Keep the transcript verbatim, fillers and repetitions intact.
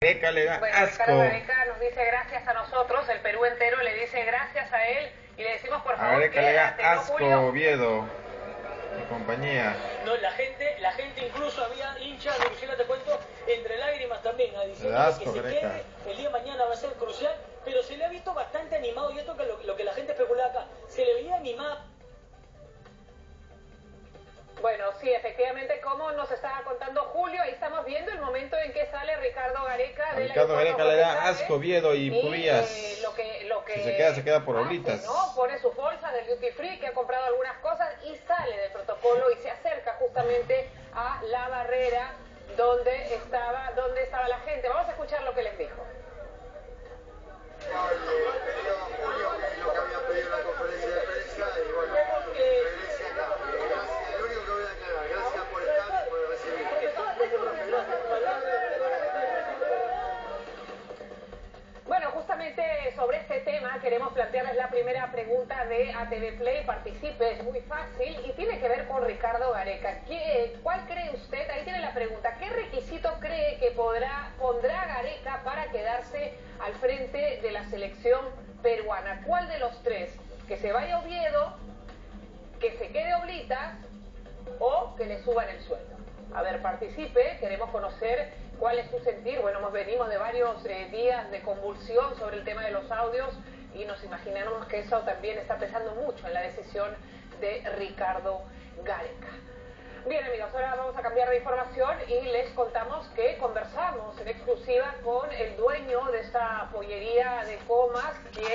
Greca le da bueno, asco. Ricardo Gareca nos dice gracias a nosotros, el Perú entero le dice gracias a él y le decimos por favor. A Greca le da asco, Oviedo y compañía. No, la gente, la gente incluso había hinchas de Luciana, te cuento, entre lágrimas también, a decir que se quede, el día de mañana va a ser crucial, pero se le ha visto bastante animado y esto que lo, lo que la gente especula acá, se le veía animado. Bueno, sí, efectivamente, como nos estaba contando Julio, ahí estamos viendo el momento en que sale Ricardo Gareca. De Ricardo Gareca le da asco, Oviedo y Cubillas. Eh, lo que, lo que si se queda, se queda por Oblitas. No, pone sus bolsas del duty free, que ha comprado algunas cosas, y sale del protocolo y se acerca justamente a la barrera donde estaba, donde estaba la gente. Vamos a escuchar lo que les dijo. Sobre este tema queremos plantearles la primera pregunta de A T V Play, participe, es muy fácil y tiene que ver con Ricardo Gareca. ¿Qué, ¿Cuál cree usted? Ahí tiene la pregunta. ¿Qué requisito cree que podrá, pondrá Gareca para quedarse al frente de la selección peruana? ¿Cuál de los tres? ¿Que se vaya Oviedo, que se quede Oblitas o que le suban el sueldo? A ver, participe, queremos conocer cuál es su sentir. Bueno, nos venimos de varios eh, días de convulsión sobre el tema de los audios y nos imaginamos que eso también está pesando mucho en la decisión de Ricardo Gareca. Bien, amigos, ahora vamos a cambiar de información y les contamos que conversamos en exclusiva con el dueño de esta pollería de comas, quien...